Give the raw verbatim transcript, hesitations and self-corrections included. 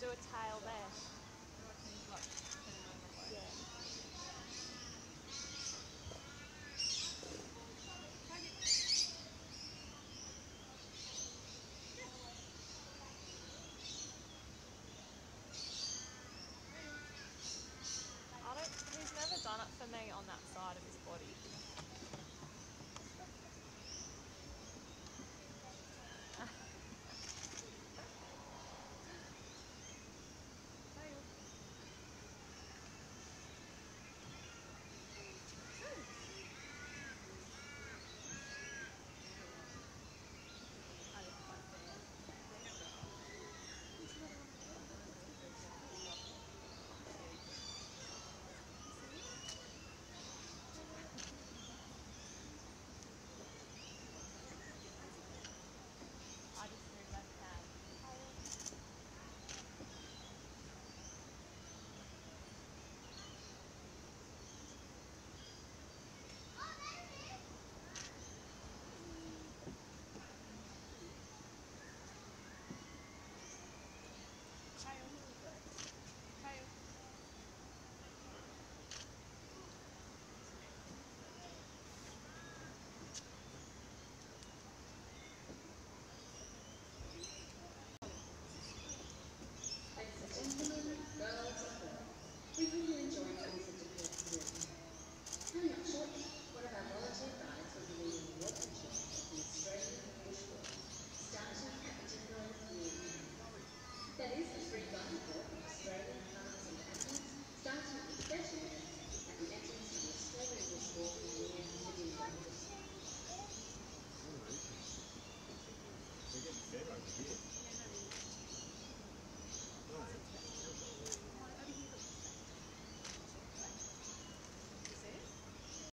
do a tile there.